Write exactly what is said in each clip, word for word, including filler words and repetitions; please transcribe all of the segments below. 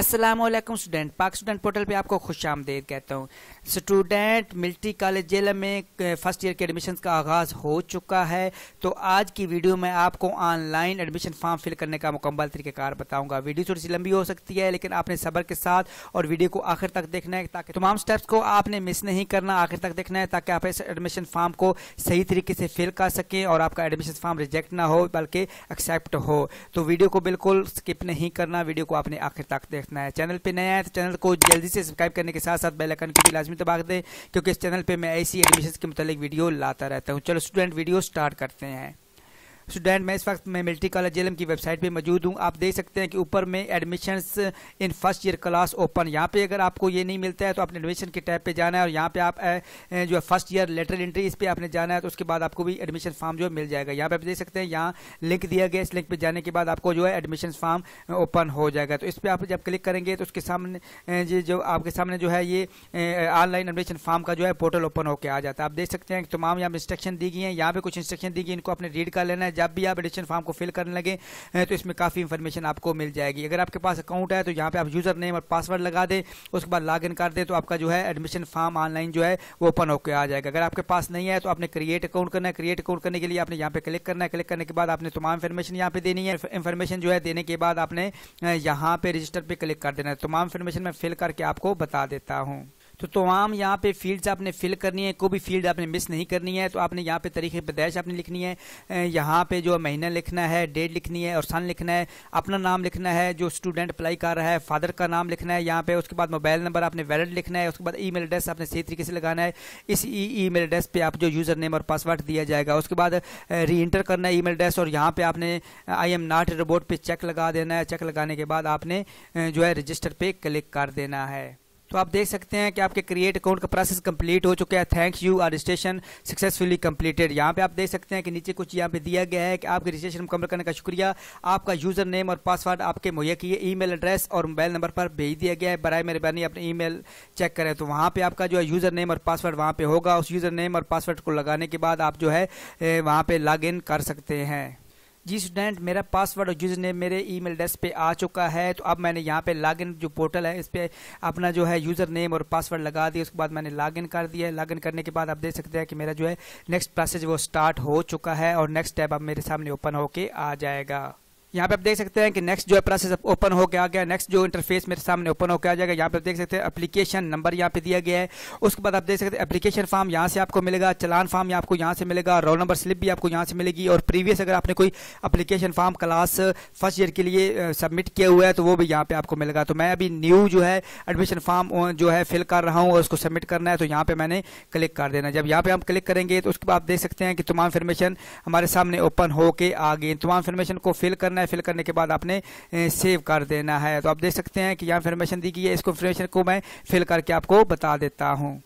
अस्सलामुअलैकुम स्टूडेंट, पाक student portal पे आपको खुश आमदेद कहता हूँ। स्टूडेंट, मिलिट्री कॉलेज जेलम में फर्स्ट ईयर के एडमिशन्स का आगाज़ हो चुका है, तो आज की वीडियो में आपको ऑनलाइन एडमिशन फॉर्म फिल करने का मुकम्मल तरीक़ाकार बताऊँगा। वीडियो थोड़ी सी लंबी हो सकती है, लेकिन आपने सब्र के साथ और वीडियो को आखिर तक देखना है, ताकि तमाम स्टेप्स को आपने मिस नहीं करना। आखिर तक देखना है ताकि आप इस एडमिशन फॉर्म को सही तरीके से फिल कर सकें और आपका एडमिशन फॉर्म रिजेक्ट ना हो बल्कि एक्सेप्ट हो। तो वीडियो को बिल्कुल स्किप नहीं करना, वीडियो को आपने आखिर तक देखना। चैनल पे नया है तो चैनल को जल्दी से सब्सक्राइब करने के साथ साथ बेल आइकन को भी लाजमी दबा दें, क्योंकि इस चैनल पे मैं ऐसी एडमिशंस के मुतालिक वीडियो लाता रहता हूँ। चलो स्टूडेंट, वीडियो स्टार्ट करते हैं। स्टूडेंट, मैं इस वक्त मैं मिलिट्री कॉलेज जेलम की वेबसाइट पे मौजूद हूँ। आप देख सकते हैं कि ऊपर में admissions in first year class open, यहाँ पे अगर आपको ये नहीं मिलता है तो आपने एडमिशन के टैब पे जाना है और यहाँ पे आप जो है फर्स्ट ईयर लेटरल एंट्री इस पे आपने जाना है, तो उसके बाद आपको भी एडमिशन फॉर्म जो है मिल जाएगा। यहाँ पे आप देख सकते हैं, यहाँ लिंक दिया गया, इस लिंक पर जाने के बाद आपको जो है एडमिशन फॉर्म ओपन हो जाएगा। तो इस पर आप जब क्लिक करेंगे तो उसके सामने ये जो आपके सामने जो है ये ऑनलाइन एडमिशन फॉर्म का जो है पोर्टल ओपन होकर आ जाता है। आप देख सकते हैं तमाम यहाँ इंस्ट्रक्शन दी गई हैं, यहाँ पर कुछ इंस्ट्रक्शन दी गई, इनको आपने रीड कर लेना है। जब भी आप एडमिशन फॉर्म को फिल करने लगे तो इसमें काफ़ी इंफॉर्मेशन आपको मिल जाएगी। अगर आपके पास अकाउंट है तो यहाँ पे आप यूज़र नेम और पासवर्ड लगा दें, उसके बाद लॉगिन कर दें, तो आपका जो है एडमिशन फॉर्म ऑनलाइन जो है वो ओपन होकर आ जाएगा। अगर आपके पास नहीं है तो आपने क्रिएट अकाउंट करना है। क्रिएट अकाउंट करने के लिए आपने यहाँ पे क्लिक करना है। क्लिक करने के बाद आपने तमाम इन्फॉर्मेशन यहाँ पे देनी है। इन्फॉर्मेशन जो है देने के बाद आपने यहाँ पे रजिस्टर पर क्लिक कर देना है। तमाम इन्फॉर्मेशन मैं फिल करके आपको बता देता हूँ। तो तमाम यहाँ पे फील्ड्स आपने फिल करनी है, कोई भी फील्ड आपने मिस नहीं करनी है। तो आपने यहाँ पे तारीख़ पैदाइश आपने लिखनी है, यहाँ पे जो महीना लिखना है, डेट लिखनी है और सन लिखना है, अपना नाम लिखना है जो स्टूडेंट अप्लाई कर रहा है, फादर का नाम लिखना है यहाँ पे, उसके बाद मोबाइल नंबर आपने वैलिड लिखना है, उसके बाद ई मेल एड्रेस आपने सही तरीके से लगाना है। इस ई मेल एड्रेस पर आप जो यूज़र नेम और पासवर्ड दिया जाएगा, उसके बाद री इंटर करना है ई मेल एड्रेस और यहाँ पर आपने आई एम नॉट रोबोट पर चेक लगा देना है। चेक लगाने के बाद आपने जो है रजिस्टर पर क्लिक कर देना है। तो आप देख सकते हैं कि आपके क्रिएट अकाउंट का प्रोसेस कंप्लीट हो चुका है। Thanks you, our registration successfully completed. यहाँ पे आप देख सकते हैं कि नीचे कुछ यहाँ पे दिया गया है कि आपके रजिस्ट्रेशन मुकम्मल करने का शुक्रिया, आपका यूज़र नेम और पासवर्ड आपके मुहैया किए, ईमेल एड्रेस और मोबाइल नंबर पर भेज दिया गया है। बराए मेहरबानी अपने ईमेल चेक करें, तो वहाँ पर आपका जो है यूज़र नेम और पासवर्ड वहाँ पर होगा। उस यूज़र नेम और पासवर्ड को लगाने के बाद आप जो है वहाँ पर लॉग इन कर सकते हैं। जी स्टूडेंट, मेरा पासवर्ड और यूज़र नेम मेरे ईमेल एड्रेस पे आ चुका है। तो अब मैंने यहाँ पे लॉगिन जो पोर्टल है इस पर अपना जो है यूज़र नेम और पासवर्ड लगा दिया, उसके बाद मैंने लॉगिन कर दिया है। लॉगिन करने के बाद आप देख सकते हैं कि मेरा जो है नेक्स्ट प्रोसेस वो स्टार्ट हो चुका है और नेक्स्ट टैब अब मेरे सामने ओपन होके आ जाएगा। यहाँ पे आप देख सकते हैं कि नेक्स्ट जो है प्रोसेस ओपन होकर आ गया। नेक्स्ट जो इंटरफेस मेरे सामने ओपन होकर आ जाएगा। यहाँ पे आप देख सकते हैं एप्लीकेशन नंबर यहाँ पे दिया गया है। उसके बाद आप देख सकते हैं एप्लीकेशन फॉर्म यहाँ से आपको मिलेगा, चलान फॉर्म आपको यहाँ से मिलेगा, रोल नंबर स्लिप भी आपको यहाँ से मिलेगी और प्रीवियस अगर आपने कोई application form class first year के लिए सबमिट किया हुआ है तो वो भी यहाँ पर आपको मिलेगा। तो मैं अभी न्यू जो है एडमिशन फॉर्म जो है फिल कर रहा हूँ और उसको सबमिट करना है, तो यहाँ पर मैंने क्लिक कर देना। जब यहाँ पर हम क्लिक करेंगे तो उसके बाद आप देख सकते हैं कि तमाम इन्फॉर्मेशन हमारे सामने ओपन होकर आ गई। तमाम इन्फॉर्मेशन को फिल करना है, फिल करने के बाद आपने सेव कर देना है। तो आप देख सकते हैं कि यहाँ इन्फॉर्मेशन दी गई है, इसको इन्फॉर्मेशन को मैं फिल करके आपको बता देता हूँ।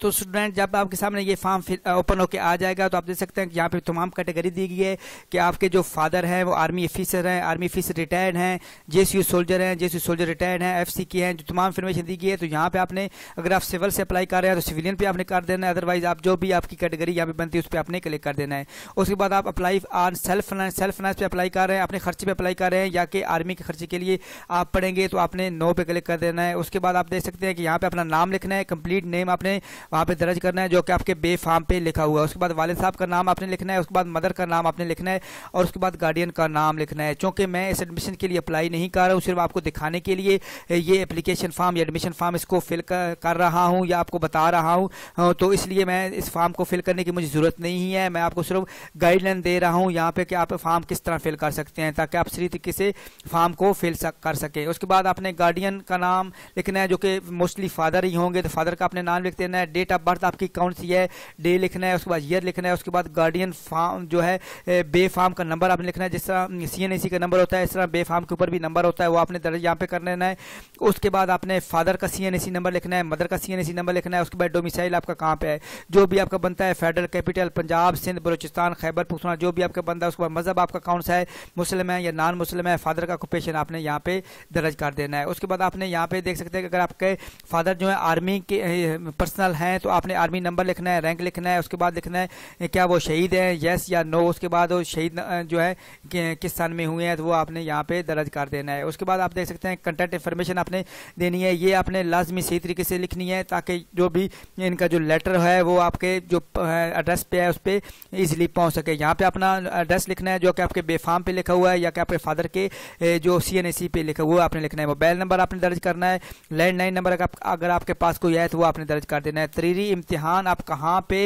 तो स्टूडेंट, जब आपके सामने ये फॉर्म ओपन होके आ जाएगा तो आप देख सकते हैं कि यहाँ पे तमाम कैटेगरी दी गई है कि आपके जो फादर हैं वो आर्मी ऑफिसर हैं, आर्मी ऑफिसर रिटायर्ड हैं, जेसीयू सोल्जर हैं, जेसीयू सोल्जर रिटायर्ड हैं, एफसी के हैं, जो तमाम इन्फॉर्मेशन दी गई है। तो यहाँ पे आपने अगर आप सिविल से अप्लाई कर रहे हैं तो सिविलियन पर आपने कर देना है, अदरवाइज आप जो भी आपकी कैटेगरी यहाँ पे बनती है उस पर आपने क्लिक कर देना है। उसके बाद आप apply on self finance, self finance पर अप्लाई कर रहे हैं, अपने खर्चे पर अप्लाई कर रहे हैं या कि आर्मी के खर्चे के लिए आप पढ़ेंगे तो आपने नो पे क्लिक कर देना है। उसके बाद आप देख सकते हैं कि यहाँ पर अपना नाम लिखना है, कंप्लीट नेम आपने वहाँ पे दर्ज करना है जो कि आपके बे फार्म पे लिखा हुआ है। उसके बाद वालिद साहब का नाम आपने लिखना है, उसके बाद मदर का नाम आपने लिखना है और उसके बाद गार्डियन का नाम लिखना है। चूँकि मैं इस एडमिशन के लिए अप्लाई नहीं कर रहा हूँ, सिर्फ आपको दिखाने के लिए ये एप्लीकेशन फॉर्म या एडमिशन फॉर्म इसको फिल कर रहा हूँ या आपको बता रहा हूँ, तो इसलिए मैं इस फॉर्म को फिल करने की मुझे ज़रूरत नहीं है। मैं आपको सिर्फ गाइडलाइन दे रहा हूँ यहाँ पर कि आप फॉर्म किस तरह फिल कर सकते हैं ताकि आप सही तरीके से फॉर्म को फिल कर सकें। उसके बाद आपने गार्डियन का नाम लिखना है जो कि मोस्टली फादर ही होंगे, तो फादर का अपने नाम लिख देना है। डेट ऑफ बर्थ आपकी कौन सी है, डे लिखना है, उसके बाद ईयर लिखना है। उसके बाद गार्डियन फार्म जो है बे फार्म का नंबर आपने लिखना है, जिस तरह सी एन ए सी का नंबर होता है इस तरह बे फार्म के ऊपर भी नंबर होता है, वो आपने दर्ज यहाँ पे कर लेना है। उसके बाद आपने फादर का C N A C number लिखना है, मदर का C N A C number लिखना है। उसके बाद डोमिसाइल आपका कहाँ पे है, जो भी आपका बनता है फेडरल कैपिटल पंजाब, सिंध, बलूचिस्तान, खैबर पख्तूनख्वा, जो भी आपका बनता है। उसके बाद मजहब आपका कौन सा है, मुस्लिम है या नॉन मुस्लिम है। फादर का ऑक्यूपेशन आपने यहाँ पे दर्ज कर देना है। उसके बाद आपने यहाँ पे देख सकते हैं कि अगर आपके फादर जो है आर्मी के पर्सनल है हैं तो आपने आर्मी नंबर लिखना है, रैंक लिखना है, उसके बाद लिखना है क्या वो शहीद है, येस या नो। उसके बाद वो शहीद जो है कि, किस सन में हुए हैं तो वो आपने यहाँ पे दर्ज कर देना है। उसके बाद आप देख सकते हैं कंटेंट इन्फॉर्मेशन आपने देनी है, ये आपने लाजमी सही तरीके से लिखनी है ताकि जो भी इनका जो लेटर है वो आपके जो एड्रेस पे है उस पर ईजिली पहुँच सके। यहाँ पर अपना एड्रेस लिखना है जो कि आपके बेफाम पर लिखा हुआ है या कि आपके फादर के जो सी एन ए सी पे लिखा हुआ आपने लिखना है। मोबाइल नंबर आपने दर्ज करना है, लैंडलाइन नंबर अगर आपके पास कोई है तो वो आपने दर्ज कर देना है। तहरीरी इम्तिहान आप कहाँ पे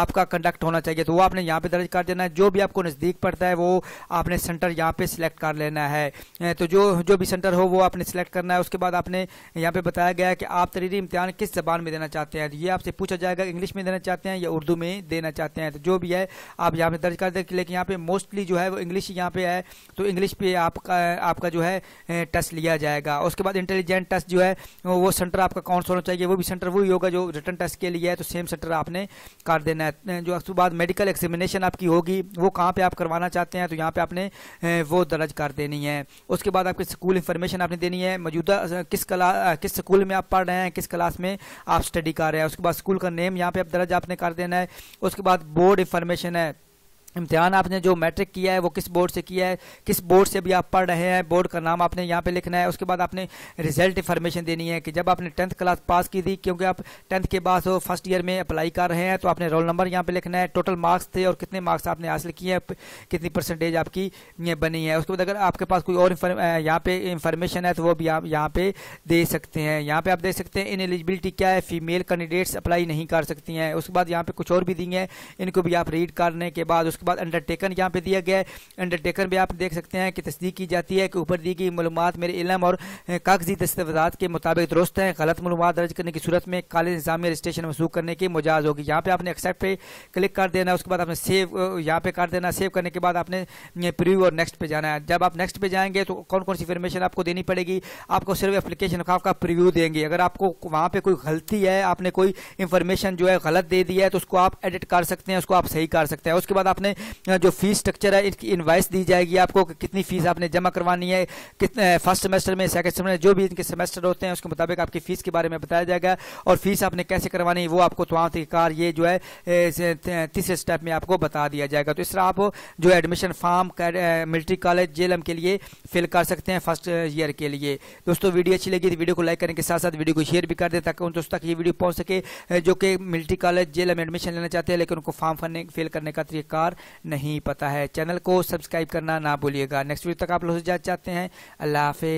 आपका कंडक्ट होना चाहिए तो वो आपने यहाँ पे दर्ज कर देना है। जो भी आपको नज़दीक पड़ता है वो आपने सेंटर यहाँ पे सिलेक्ट कर लेना है, तो जो जो भी सेंटर हो वो आपने सिलेक्ट करना है। उसके बाद आपने यहाँ पे बताया गया है कि आप तहरीरी इम्तिहान किस जबान में देना चाहते हैं, ये आपसे पूछा जाएगा इंग्लिश में देना चाहते हैं या उर्दू में देना चाहते हैं, तो जो भी है आप यहाँ पर दर्ज कर दें। लेकिन यहाँ पे मोस्टली जो है वो इंग्लिश यहाँ पे है तो इंग्लिश पे आपका आपका जो है टेस्ट लिया जाएगा। उसके बाद इंटेलिजेंट टेस्ट जो है वो सेंटर आपका कौन सा होना चाहिए, वो भी सेंटर वही होगा जो रिटर्न टेस्ट के लिए है, तो सेम सेंटर आपने कर देना है। जो उसके बाद मेडिकल एग्जामिनेशन आपकी होगी वो कहाँ पे आप करवाना चाहते हैं तो यहाँ पे आपने वो दर्ज कर देनी है। उसके बाद आपके स्कूल इंफॉर्मेशन आपने देनी है, मौजूदा किस क्ला किस स्कूल में आप पढ़ रहे हैं, किस क्लास में आप स्टडी कर रहे हैं। उसके बाद स्कूल का नेम यहाँ पर आप दर्ज आपने कर देना है। उसके बाद बोर्ड इंफॉर्मेशन है, इम्तिहान आपने जो मैट्रिक किया है वो किस बोर्ड से किया है, किस बोर्ड से भी आप पढ़ रहे हैं, बोर्ड का नाम आपने यहाँ पे लिखना है। उसके बाद आपने रिजल्ट इंफॉर्मेशन देनी है कि जब आपने टेंथ क्लास पास की थी, क्योंकि आप टेंथ के बाद हो फर्स्ट ईयर में अप्लाई कर रहे हैं तो आपने रोल नंबर यहाँ पे लिखना है, टोटल मार्क्स थे और कितने मार्क्स आपने हासिल किए हैं, कितनी परसेंटेज आपकी बनी है। उसके बाद अगर आपके पास कोई और यहाँ पे इंफॉर्मेशन है तो वो भी आप यहाँ पे दे सकते हैं। यहाँ पे आप देख सकते हैं इन एलिजिबिलिटी क्या है, फीमेल कैंडिडेट्स अप्लाई नहीं कर सकती हैं। उसके बाद यहाँ पे कुछ और भी दी हैं, इनको भी आप रीड करने के बाद उसके बाद अंडरटेकन यहाँ पे दिया गया है। अंडरटेकन भी आप देख सकते हैं कि तस्दीक की जाती है कि ऊपर दी गई मालूमात मेरे इल्म और कागजी दस्तावेज़ात के मुताबिक दुरुस्त हैं, गलत मालूमात दर्ज करने की सूरत में कॉलेज निज़ामी रजिस्ट्रेशन वसूख करने की मुजाज होगी। यहाँ पे आपने एक्सेप्ट पे क्लिक कर देना है। उसके बाद आपने सेव यहाँ पे कर देना, सेव करने के बाद आपने प्रीव्यू और नेक्स्ट पे जाना है। जब आप नेक्स्ट पे जाएंगे तो कौन कौन सी इंफॉर्मेशन आपको देनी पड़ेगी, आपको सिर्फ एप्लीकेशन का प्रीव्यू देंगे। अगर आपको वहाँ पर कोई गलती है, आपने कोई इंफॉर्मेशन जो है गलत दे दी है तो उसको आप एडिट कर सकते हैं, उसको आप सही कर सकते हैं। उसके बाद आपने जो फीस स्ट्रक्चर है इसकी इनवाइस दी जाएगी आपको कि कितनी फीस आपने जमा करवानी है, कितने फर्स्ट सेमेस्टर में, सेकंड सेमेस्टर में, जो भी इनके सेमेस्टर होते हैं उसके मुताबिक आपकी फीस के बारे में बताया जाएगा और फीस आपने कैसे करवानी है वो आपको तमाम तरीक़ार ये जो है तीसरे स्टेप में आपको बता दिया जाएगा। तो इस तरह आप जो admission form military college Jhelum के लिए फिल कर सकते हैं फर्स्ट ईयर के लिए। दोस्तों वीडियो अच्छी लगी तो वीडियो को लाइक करने के साथ साथ वीडियो को शेयर भी कर दें ताकि उन दोस्तों तक ये वीडियो पहुँच सके जो कि मिलिट्री कॉलेज जेलम एडमिशन लेना चाहते हैं लेकिन उनको फॉर्म फिल करने का तरीक़ार नहीं पता है। चैनल को सब्सक्राइब करना ना भूलिएगा। नेक्स्ट वीडियो तक आप लोग से जाना चाहते हैं। अल्लाह हाफिज़।